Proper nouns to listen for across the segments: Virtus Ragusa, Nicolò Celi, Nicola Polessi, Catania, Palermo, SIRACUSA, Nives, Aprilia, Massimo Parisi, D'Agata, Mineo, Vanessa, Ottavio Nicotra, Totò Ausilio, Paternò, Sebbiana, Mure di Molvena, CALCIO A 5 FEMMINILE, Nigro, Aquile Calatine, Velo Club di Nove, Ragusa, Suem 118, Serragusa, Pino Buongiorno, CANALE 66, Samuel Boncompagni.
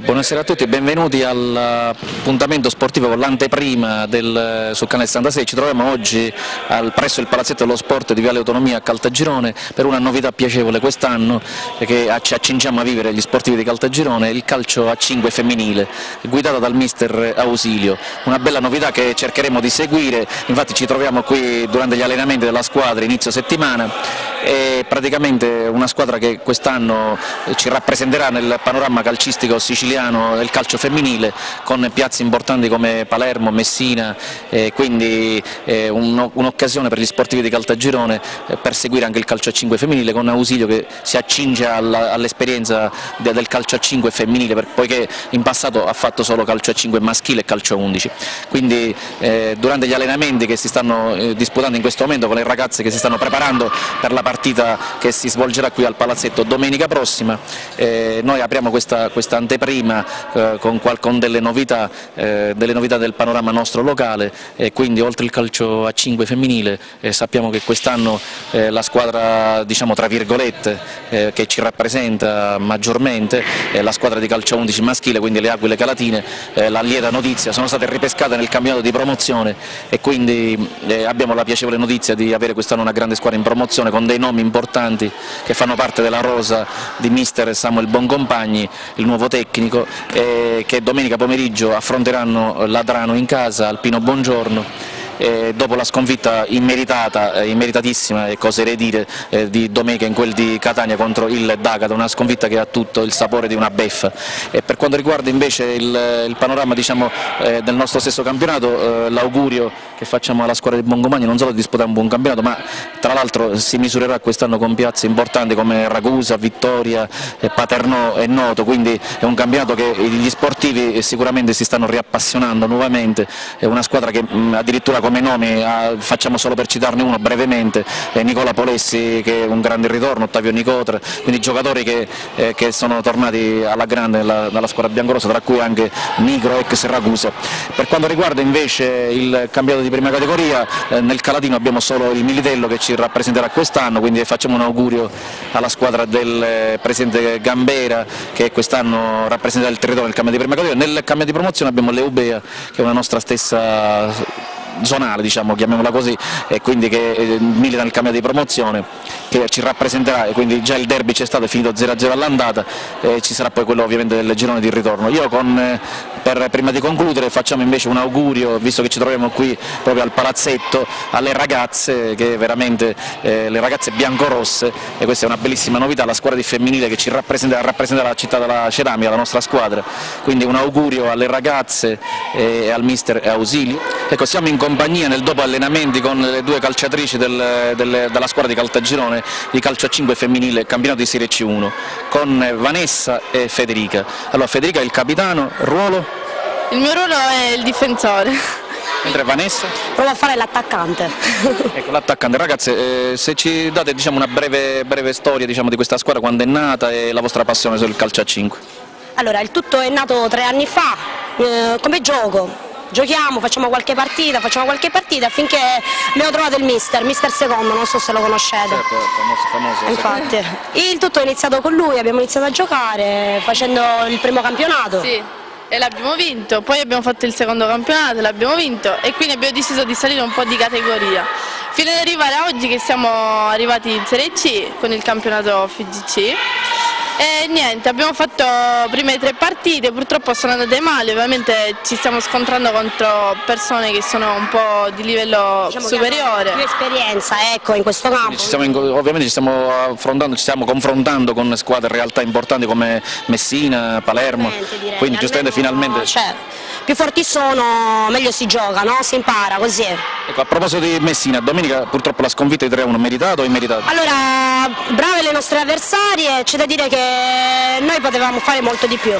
Buonasera a tutti e benvenuti all'appuntamento sportivo con l'anteprima sul canale 66. Ci troviamo oggi presso il palazzetto dello sport di Viale Autonomia a Caltagirone per una novità piacevole quest'anno che ci accingiamo a vivere gli sportivi di Caltagirone, il calcio a 5 femminile guidata dal mister Ausilio. Una bella novità che cercheremo di seguire, infatti ci troviamo qui durante gli allenamenti della squadra inizio settimana. È praticamente una squadra che quest'anno ci rappresenterà nel panorama calcistico siciliano del calcio femminile con piazze importanti come Palermo, Messina, quindi un'occasione per gli sportivi di Caltagirone per seguire anche il calcio a 5 femminile con Ausilio che si accinge all'esperienza del calcio a 5 femminile, poiché in passato ha fatto solo calcio a 5 maschile e calcio a 11. Quindi durante gli allenamenti che si stanno disputando in questo momento con le ragazze che si stanno preparando per la partita che si svolgerà qui al palazzetto domenica prossima, noi apriamo questa anteprima con delle novità del panorama nostro locale, e quindi oltre il calcio a 5 femminile sappiamo che quest'anno la squadra, diciamo tra virgolette, che ci rappresenta maggiormente, la squadra di calcio 11 maschile, quindi le Aquile Calatine, la lieta notizia, sono state ripescate nel campionato di promozione e quindi abbiamo la piacevole notizia di avere quest'anno una grande squadra in promozione con dei nomi importanti che fanno parte della rosa di mister Samuel Boncompagni, il nuovo tecnico, che domenica pomeriggio affronteranno l'Adrano in casa al Pino Buongiorno. Dopo la sconfitta immeritatissima e oserei dire di domenica in quel di Catania contro il D'Agata, una sconfitta che ha tutto il sapore di una beffa. E per quanto riguarda invece il panorama, diciamo, del nostro stesso campionato, l'augurio che facciamo alla squadra di Boncompagni non solo di disputare un buon campionato, ma tra l'altro si misurerà quest'anno con piazze importanti come Ragusa, Vittoria, Paternò e Noto, quindi è un campionato che gli sportivi sicuramente si stanno riappassionando nuovamente. È una squadra che addirittura come nomi, facciamo solo per citarne uno brevemente, Nicola Polessi che è un grande ritorno, Ottavio Nicotra, quindi giocatori che sono tornati alla grande dalla squadra biancorossa, tra cui anche Nigro, ex Serragusa. Per quanto riguarda invece il campionato di prima categoria, nel Calatino abbiamo solo il Militello che ci rappresenterà quest'anno, quindi facciamo un augurio alla squadra del presidente Gambera che quest'anno rappresenterà il territorio nel campionato di prima categoria. Nel campionato di promozione abbiamo l'Eubea che è una nostra stessa zonale, diciamo, chiamiamola così, e quindi che milita nel campionato di promozione, che ci rappresenterà, e quindi già il derby c'è stato, è finito 0-0 all'andata, e ci sarà poi quello ovviamente del girone di ritorno. Io prima di concludere facciamo invece un augurio, visto che ci troviamo qui proprio al palazzetto, alle ragazze, che veramente le ragazze biancorosse, e questa è una bellissima novità, la squadra di femminile che ci rappresenterà la città della ceramica, la nostra squadra, quindi un augurio alle ragazze e al mister Ausilio. Ecco, siamo in compagnia nel dopo allenamenti con le due calciatrici della squadra di Caltagirone di calcio a 5 femminile campionato di Serie C1, con Vanessa e Federica. Allora, Federica è il capitano, ruolo? Il mio ruolo è il difensore. Mentre Vanessa? Provo a fare l'attaccante. Ecco, l'attaccante. Ragazze, se ci date, diciamo, una breve storia, diciamo, di questa squadra, quando è nata e la vostra passione sul calcio a 5. Allora, il tutto è nato 3 anni fa, come gioco. Giochiamo, facciamo qualche partita affinché abbiamo trovato il mister secondo, non so se lo conoscete. Certo, famoso. Infatti, il tutto è iniziato con lui, abbiamo iniziato a giocare facendo il primo campionato. Sì, e l'abbiamo vinto, poi abbiamo fatto il secondo campionato, l'abbiamo vinto e quindi abbiamo deciso di salire un po' di categoria. Fino ad arrivare a oggi che siamo arrivati in Serie C con il campionato FGC. E niente, abbiamo fatto prime 3 partite, purtroppo sono andate male, ovviamente ci stiamo scontrando contro persone che sono un po' di livello, diciamo, superiore. Più esperienza, ecco, in questo campo. Ovviamente ci stiamo confrontando con squadre in realtà importanti come Messina, Palermo, direi, quindi giustamente finalmente... Cioè, più forti sono, meglio si gioca, no? Si impara, così è. Ecco, a proposito di Messina, domenica purtroppo la sconfitta di 3-1, meritato o immeritato? Allora, brave le nostre avversarie, c'è da dire che noi potevamo fare molto di più,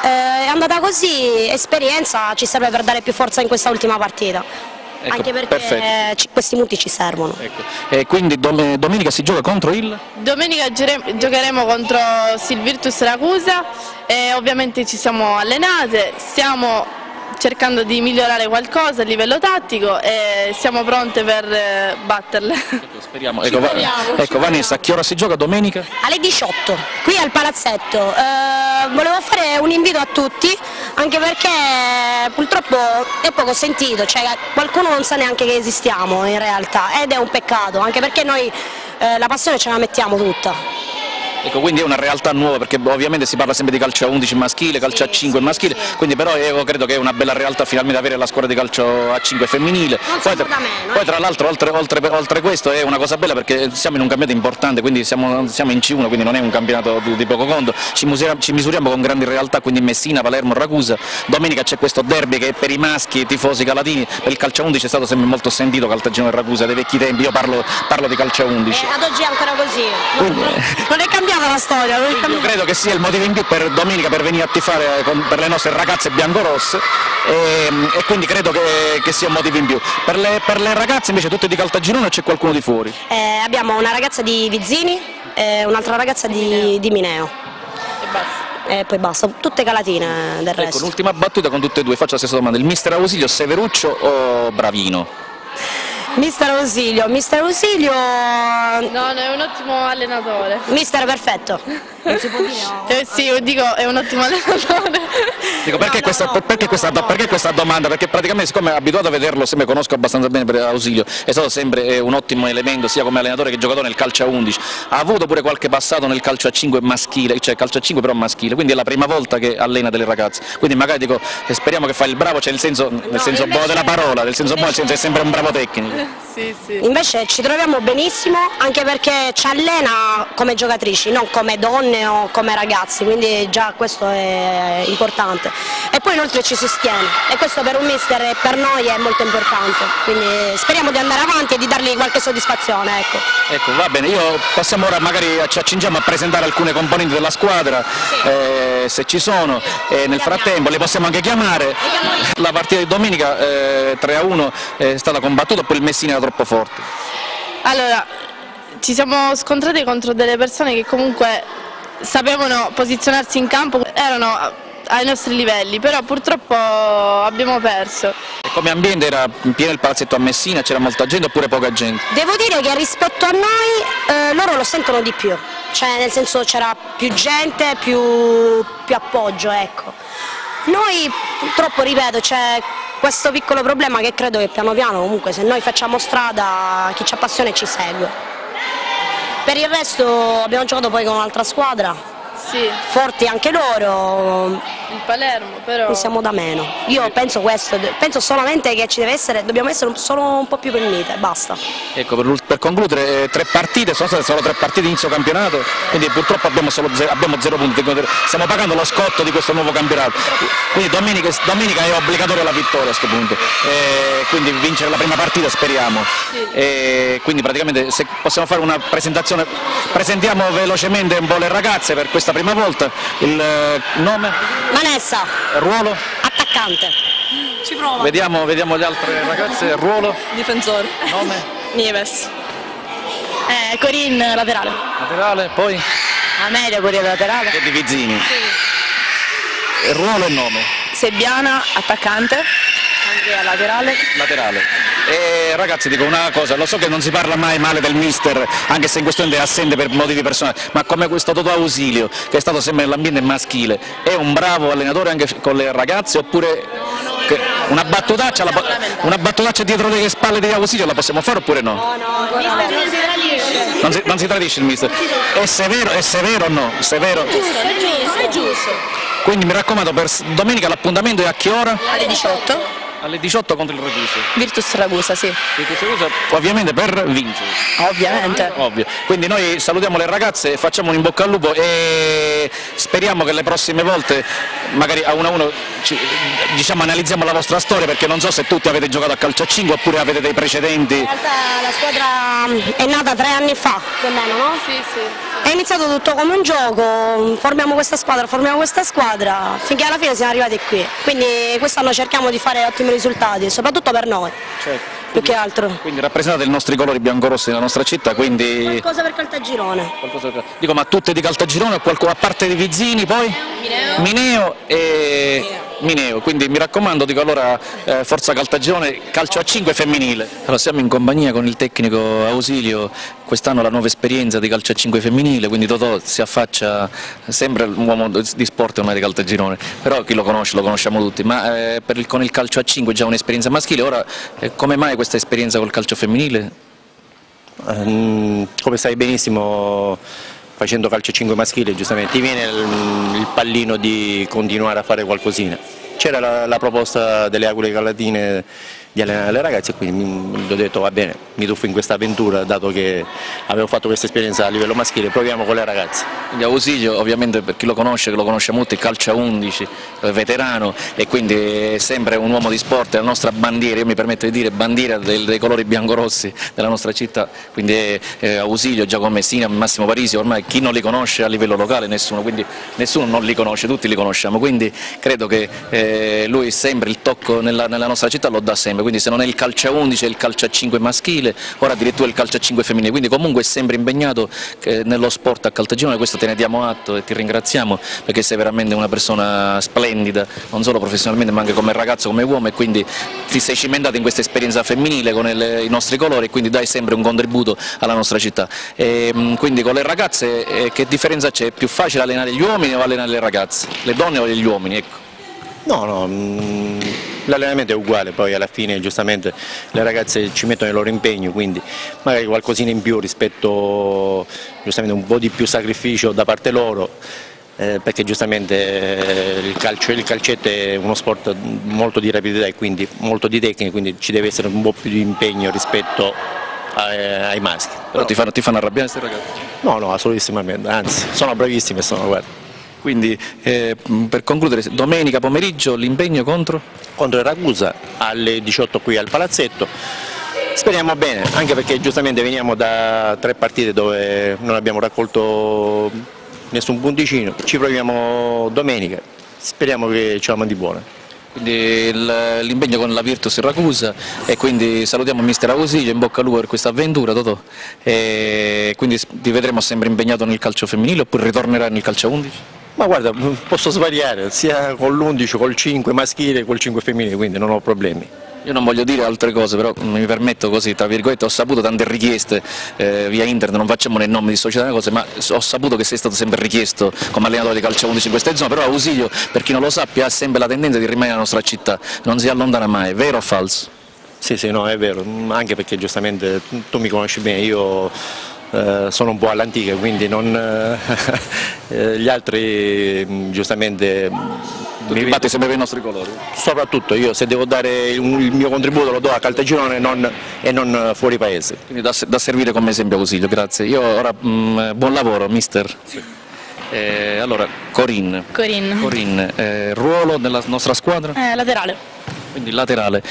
è andata così, esperienza ci serve per dare più forza in questa ultima partita. Ecco, anche perché questi punti ci servono. Ecco. E quindi domenica si gioca contro il? Domenica giocheremo contro il Virtus Ragusa e ovviamente ci siamo allenate, stiamo cercando di migliorare qualcosa a livello tattico e siamo pronte per batterle. Ecco, speriamo. Ecco, speriamo. Vanessa, a che ora si gioca domenica? Alle 18, qui al palazzetto. Volevo fare un invito a tutti, anche perché purtroppo è poco sentito, cioè qualcuno non sa neanche che esistiamo in realtà, ed è un peccato, anche perché noi la passione ce la mettiamo tutta. Ecco, quindi è una realtà nuova, perché ovviamente si parla sempre di calcio a 11 maschile, calcio a 5 maschile, quindi però io credo che è una bella realtà finalmente avere la squadra di calcio a 5 femminile. Poi tra l'altro oltre questo è una cosa bella perché siamo in un campionato importante, quindi siamo in C1, quindi non è un campionato di poco conto, ci misuriamo con grandi realtà, quindi Messina, Palermo, Ragusa. Domenica c'è questo derby che per i maschi tifosi calatini, per il calcio a 11 è stato sempre molto sentito, Caltagirone e Ragusa dei vecchi tempi, io parlo di calcio a 11. Ad oggi è ancora così, non è cambiato la storia. Io credo che sia il motivo in più per domenica per venire a tifare per le nostre ragazze biancorosse e quindi credo che sia un motivo in più. Per le ragazze invece tutte di Caltagirone o c'è qualcuno di fuori? Abbiamo una ragazza di Vizzini e un'altra ragazza di Mineo. E basta. E poi basta, tutte calatine del resto. Ecco, l'ultima battuta con tutte e due, faccio la stessa domanda. Il mister Ausilio, severuccio o bravino? Mister Ausilio no, è un ottimo allenatore. Mister perfetto. Non si può dire, no. Sì, io dico è un ottimo allenatore. Dico, perché questa domanda? Perché praticamente siccome abituato a vederlo, sempre conosco abbastanza bene per Ausilio, è stato sempre un ottimo elemento sia come allenatore che giocatore nel calcio a 11. Ha avuto pure qualche passato nel calcio a 5 maschile, cioè calcio a 5 però maschile, quindi è la prima volta che allena delle ragazze. Quindi magari dico speriamo che fa il bravo, cioè nel senso buono della parola, nel senso buono, nel senso è sempre un bravo tecnico. Sì, sì. Invece ci troviamo benissimo, anche perché ci allena come giocatrici, non come donne o come ragazzi, quindi già questo è importante. E poi inoltre ci sostiene, e questo per un mister e per noi è molto importante, quindi speriamo di andare avanti e di dargli qualche soddisfazione. Ecco, va bene, io passiamo ora, magari ci accingiamo a presentare alcune componenti della squadra, sì. Se ci sono, e nel frattempo le possiamo anche chiamare. La partita di domenica 3-1 è stata combattuta, poi il Messina era troppo forte. Allora, ci siamo scontrati contro delle persone che comunque sapevano posizionarsi in campo, erano ai nostri livelli, però purtroppo abbiamo perso. Come ambiente era in pieno il palazzetto a Messina, c'era molta gente oppure poca gente? Devo dire che rispetto a noi loro lo sentono di più, cioè nel senso c'era più gente, più appoggio, ecco. Noi purtroppo, ripeto, c'è questo piccolo problema che credo che piano piano comunque se noi facciamo strada chi c'ha passione ci segue. Per il resto abbiamo giocato poi con un'altra squadra, sì, forti anche loro, il Palermo, però non siamo da meno. Io penso questo, penso solamente che ci deve essere, dobbiamo essere solo un po' più unite, basta. Ecco, per concludere, tre partite, sono state solo tre partite inizio campionato, quindi purtroppo abbiamo zero punti, stiamo pagando lo scotto di questo nuovo campionato, quindi domenica è obbligatoria la vittoria a questo punto, quindi vincere la prima partita speriamo, sì. Quindi praticamente se possiamo fare una presentazione, presentiamo velocemente un po' le ragazze per questa prima volta. Il nome? Vanessa. Ruolo? Attaccante. Ci provo. Vediamo le altre ragazze. Ruolo? Difensore. Nome? Nives. Corinne, laterale. Laterale, poi? Amelia, Corinne, laterale. E di Vizzini. Sì. Ruolo e nome? Sebbiana, attaccante. Andrea, laterale. Laterale. Ragazzi, dico una cosa, lo so che non si parla mai male del mister, anche se in questione è assente per motivi personali, ma come questo Toto Ausilio, che è stato sempre nell'ambiente maschile, è un bravo allenatore anche con le ragazze oppure una battutaccia dietro le spalle di Ausilio la possiamo fare oppure no? No, il mister non si tradisce. Non si tradisce il mister. È severo o no? Severo. Non è giusto. Quindi mi raccomando, per domenica l'appuntamento è a che ora? Alle 18. Alle 18 contro il Ragusa. Virtus Ragusa, sì. Virtus Ragusa ovviamente per vincere. Ovviamente. Ovvio. Quindi noi salutiamo le ragazze, facciamo un in bocca al lupo e speriamo che le prossime volte, magari a uno a uno, diciamo analizziamo la vostra storia, perché non so se tutti avete giocato a calcio a 5 oppure avete dei precedenti. In realtà la squadra è nata 3 anni fa, più o meno, no? Sì, sì. È iniziato tutto come un gioco, formiamo questa squadra, finché alla fine siamo arrivati qui. Quindi quest'anno cerchiamo di fare ottimi risultati, soprattutto per noi, più che altro. Quindi rappresentate i nostri colori biancorossi della nostra città, quindi... Qualcosa per Caltagirone. Dico, ma tutte di Caltagirone o qualcuno, a parte di Vizzini poi? Mineo, quindi mi raccomando, dico allora forza Caltagirone, calcio a 5 femminile. Allora siamo in compagnia con il tecnico Ausilio, quest'anno la nuova esperienza di calcio a 5 femminile, quindi Totò si affaccia, sembra un uomo di sport ormai di Caltagirone, però chi lo conosce lo conosciamo tutti, ma con il calcio a 5 già un'esperienza maschile, ora come mai questa esperienza col calcio femminile? Come sai benissimo, facendo calcio 5 maschile giustamente ti viene il pallino di continuare a fare qualcosina. C'era la proposta delle Aquile Calatine di allenare le ragazze e quindi gli ho detto va bene, mi tuffo in questa avventura dato che avevo fatto questa esperienza a livello maschile, proviamo con le ragazze. Quindi Ausilio ovviamente per chi lo conosce, che lo conosce molto, è calcio 11, veterano e quindi è sempre un uomo di sport, è la nostra bandiera, io mi permetto di dire bandiera dei colori biancorossi della nostra città, quindi Ausilio, Giacomo Messina, Massimo Parisi, ormai chi non li conosce a livello locale nessuno, quindi nessuno non li conosce, tutti li conosciamo, quindi credo che lui sempre il tocco nella nostra città lo dà sempre. Quindi se non è il calcio a 11 è il calcio a 5 maschile, ora addirittura il calcio a 5 femminile, quindi comunque è sempre impegnato nello sport a Caltagirone, questo te ne diamo atto e ti ringraziamo perché sei veramente una persona splendida, non solo professionalmente ma anche come ragazzo, come uomo, e quindi ti sei cimentato in questa esperienza femminile con i nostri colori e quindi dai sempre un contributo alla nostra città. E, quindi con le ragazze che differenza c'è? È più facile allenare gli uomini o allenare le ragazze? Le donne o gli uomini? Ecco. No, l'allenamento è uguale, poi alla fine giustamente le ragazze ci mettono il loro impegno, quindi magari qualcosina in più rispetto, giustamente un po' di più sacrificio da parte loro, perché giustamente il calcetto è uno sport molto di rapidità e quindi molto di tecnica, quindi ci deve essere un po' più di impegno rispetto ai maschi. Però ti fanno arrabbiare questi ragazzi? No, assolutissimamente, anzi sono bravissimi e sono, guarda. Quindi per concludere, domenica pomeriggio l'impegno contro? Contro il Ragusa alle 18 qui al palazzetto, speriamo bene, anche perché giustamente veniamo da 3 partite dove non abbiamo raccolto nessun punticino, ci proviamo domenica, speriamo che ce la mandi buona. Quindi l'impegno con la Virtus Siracusa e quindi salutiamo mister Ausilio, in bocca al lupo per questa avventura Totò, e quindi ti vedremo sempre impegnato nel calcio femminile oppure ritornerà nel calcio 11? Ma guarda, posso svariare sia con l'11, col 5 maschile, col 5 femminile, quindi non ho problemi. Io non voglio dire altre cose, però mi permetto così, tra virgolette, ho saputo tante richieste via internet, non facciamo nel nome di società né cose, ma ho saputo che sei stato sempre richiesto come allenatore di calcio 11 in queste zone, però Ausilio, per chi non lo sappia, ha sempre la tendenza di rimanere nella nostra città, non si allontana mai, vero o falso? Sì, no, è vero, anche perché giustamente tu mi conosci bene, io... sono un po' all'antica, quindi non, gli altri giustamente mi batte sempre per i nostri colori. Soprattutto io, se devo dare il mio contributo lo do a Caltagirone e non fuori paese. Quindi da servire come esempio Ausilio, grazie. Io ora buon lavoro mister. Sì. Allora Corinne, ruolo della nostra squadra? Laterale. Quindi laterale,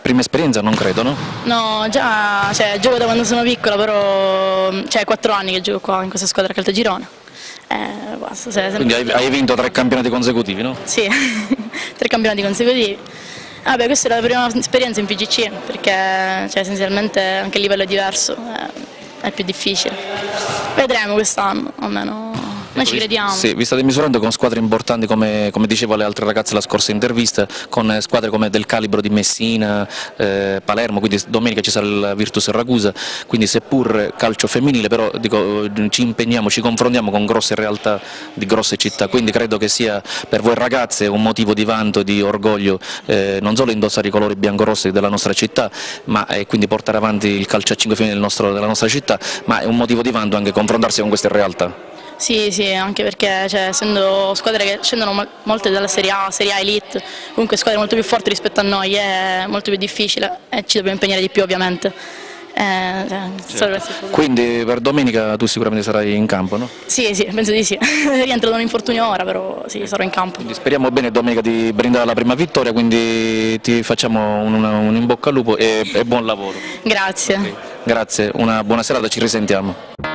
prima esperienza non credo, no? No, già, gioco da quando sono piccola, però è 4 anni che gioco qua in questa squadra a Caltagirone. Basta, quindi hai vinto 3 campionati consecutivi, no? Sì, 3 campionati consecutivi. Vabbè, questa è la prima esperienza in PGC, perché essenzialmente anche il livello è diverso, è più difficile. Vedremo quest'anno, almeno... Noi ci crediamo. Sì, vi state misurando con squadre importanti come dicevo alle altre ragazze la scorsa intervista, con squadre come del calibro di Messina, Palermo, quindi domenica ci sarà il Virtus Ragusa, quindi seppur calcio femminile però dico, ci impegniamo, ci confrontiamo con grosse realtà di grosse città, quindi credo che sia per voi ragazze un motivo di vanto, di orgoglio, non solo indossare i colori biancorossi della nostra città, ma quindi portare avanti il calcio a 5 femminile della nostra città, ma è un motivo di vanto anche confrontarsi con queste realtà. Sì, anche perché essendo squadre che scendono molte dalla Serie A, Serie A Elite, comunque squadre molto più forti rispetto a noi, è molto più difficile e ci dobbiamo impegnare di più ovviamente. Quindi per domenica tu sicuramente sarai in campo, no? Sì, penso di sì, rientro da un infortunio ora, però sì, sarò in campo. Quindi speriamo bene domenica di brindare la prima vittoria, quindi ti facciamo un in bocca al lupo e buon lavoro. Grazie. Okay. Grazie, una buona serata, ci risentiamo.